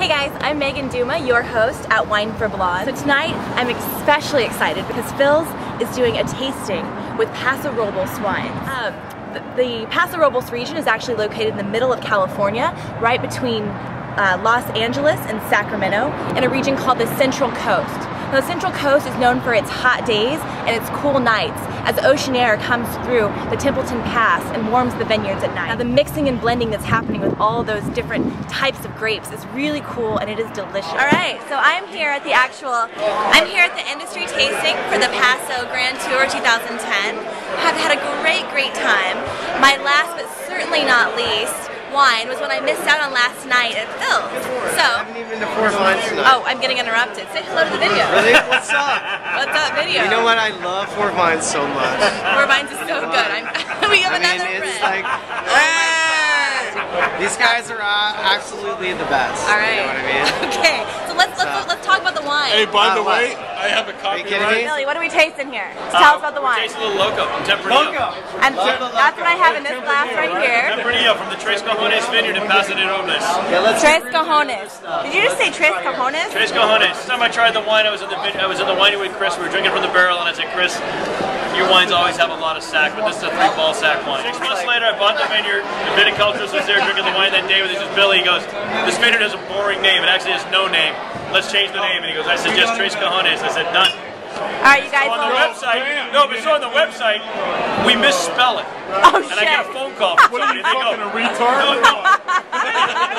Hey guys, I'm Megan Duma, your host at Wine for Blonde. So tonight, I'm especially excited because Phil's is doing a tasting with Paso Robles wines. The Paso Robles region is actually located in the middle of California, right between Los Angeles and Sacramento, in a region called the Central Coast. Now, the Central Coast is known for its hot days and its cool nights, as the ocean air comes through the Templeton Pass and warms the vineyards at night. Now, the mixing and blending that's happening with all those different types of grapes is really cool, and it is delicious. All right, so I'm here at the industry tasting for the Paso Grand Tour 2010. I've had a great time. My last, but certainly not least, wine was when I missed out on last night at Phil's. So I'm even to Four Vines tonight. Oh, I'm getting interrupted. Say hello to the video. Really? What's up? What's up, video? You know what? I love Four Vines so much. Four Vines is so good. I mean, it's like, oh, these guys are absolutely the best. All right. You know what I mean? Okay. So let's talk about the wine. Hey, by the way, I have a copy. Billy, what do we taste in here? Tell us about the wine. Taste a little Loco from Tempranillo. Loco. That's what I have in this glass right here. Tempranillo from the Tres Cajones Vineyard in Paso Robles. Tres Cajones. Did you just say Tres Cajones? Tres Cajones. Last time I tried the wine, I was in the winery with Chris. We were drinking from the barrel, and I said, Chris, your wines always have a lot of sack, but this is a 3-ball sack wine. 6 months later, I bought the vineyard. The viticulturist was there drinking the wine that day with his Billy. He goes, this vineyard has a boring name. It actually has no name. Let's change the name. And he goes, I suggest Tres Cajones. I said, done. All right, you guys. So on the website, we misspell it. Oh, shit. And I get a phone call. What are you, fucking a retard? No. I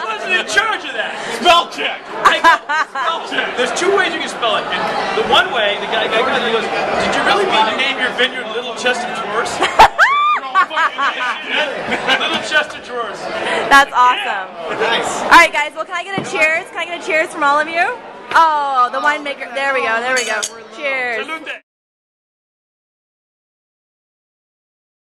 wasn't in charge of that. Spell check. Spell check. There's 2 ways you can spell it. And the one way, the guy goes, did you really mean to name your vineyard Little Chest of Drawers? Little Chest of Drawers. That's awesome. Yeah. Nice. All right, guys. Well, can I get a cheers? Can I get a cheers from all of you? Oh, the winemaker. There we go. Cheers. Salute.